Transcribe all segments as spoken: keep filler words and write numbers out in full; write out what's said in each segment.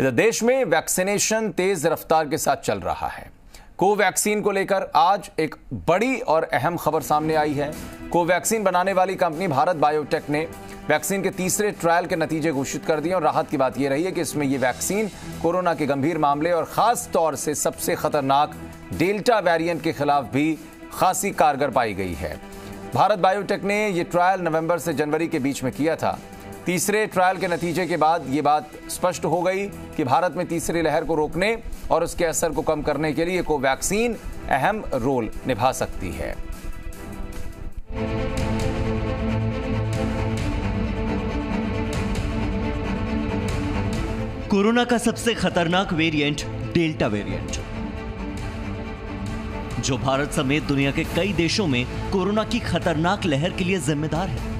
इधर देश में वैक्सीनेशन तेज रफ्तार के साथ चल रहा है। कोवैक्सीन को लेकर आज एक बड़ी और अहम खबर सामने आई है। कोवैक्सीन बनाने वाली कंपनी भारत बायोटेक ने वैक्सीन के तीसरे ट्रायल के नतीजे घोषित कर दिए और राहत की बात यह रही है कि इसमें यह वैक्सीन कोरोना के गंभीर मामले और खास तौर से सबसे खतरनाक डेल्टा वेरिएंट के खिलाफ भी खासी कारगर पाई गई है। भारत बायोटेक ने यह ट्रायल नवंबर से जनवरी के बीच में किया था। तीसरे ट्रायल के नतीजे के बाद ये बात स्पष्ट हो गई कि भारत में तीसरी लहर को रोकने और उसके असर को कम करने के लिए कोवैक्सीन अहम रोल निभा सकती है। कोरोना का सबसे खतरनाक वेरिएंट डेल्टा वेरिएंट, जो भारत समेत दुनिया के कई देशों में कोरोना की खतरनाक लहर के लिए जिम्मेदार है।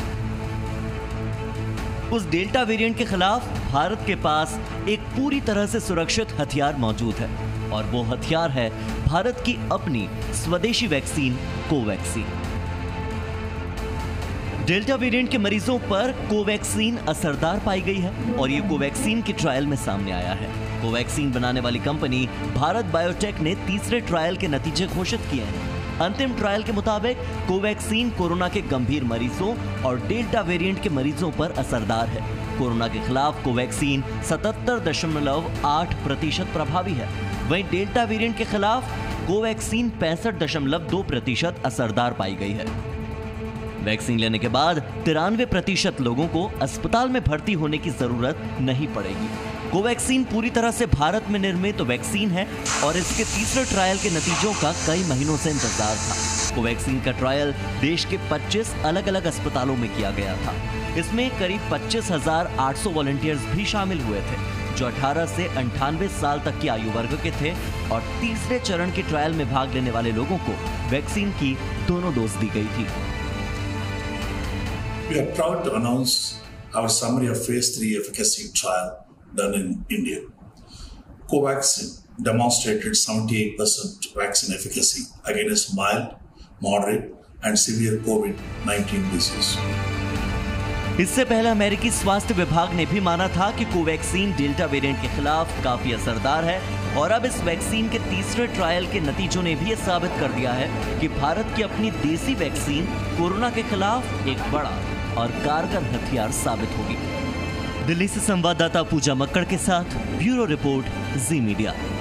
उस डेल्टा वेरिएंट के खिलाफ भारत के पास एक पूरी तरह से सुरक्षित हथियार मौजूद है और वो हथियार है भारत की अपनी स्वदेशी वैक्सीन कोवैक्सीन। डेल्टा वेरिएंट के मरीजों पर कोवैक्सीन असरदार पाई गई है और ये कोवैक्सीन के ट्रायल में सामने आया है। कोवैक्सीन बनाने वाली कंपनी भारत बायोटेक ने तीसरे ट्रायल के नतीजे घोषित किए हैं। अंतिम ट्रायल के मुताबिक कोवैक्सीन कोरोना के गंभीर मरीजों और डेल्टा वेरिएंट के मरीजों पर असरदार है। कोरोना के खिलाफ कोवैक्सीन सतहत्तर दशमलव आठ प्रतिशत प्रभावी है, वहीं डेल्टा वेरिएंट के खिलाफ कोवैक्सीन पैंसठ दशमलव दो प्रतिशत असरदार पाई गई है। वैक्सीन लेने के बाद तिरानवे प्रतिशत लोगों को अस्पताल में भर्ती होने की जरूरत नहीं पड़ेगी। कोवैक्सीन पूरी तरह से भारत में निर्मित वैक्सीन है और इसके तीसरे ट्रायल के नतीजों का कई महीनों से इंतजार था। कोवैक्सीन का ट्रायल देश के पच्चीस अलग अलग अस्पतालों में किया गया था। इसमें करीब पच्चीस हज़ार आठ सौ वॉलंटियर्स भी शामिल हुए थे, जो अठारह से अट्ठानवे साल तक की आयु वर्ग के थे और तीसरे चरण के ट्रायल में भाग लेने वाले लोगों को वैक्सीन की दोनों डोज दी गई थी। We are proud to announce our summary of phase three efficacy trial done in India. Covaxin demonstrated seventy-eight percent vaccine efficacy against mild, moderate and severe COVID nineteen disease. इससे पहले अमेरिकी स्वास्थ्य विभाग ने भी माना था कि कोवैक्सीन डेल्टा वेरिएंट के खिलाफ काफी असरदार है और अब इस वैक्सीन के तीसरे ट्रायल के नतीजों ने भी ये साबित कर दिया है कि भारत की अपनी देसी वैक्सीन कोरोना के खिलाफ एक बड़ा और कारगर हथियार साबित होगी। दिल्ली से संवाददाता पूजा मक्कड़ के साथ ब्यूरो रिपोर्ट जी मीडिया।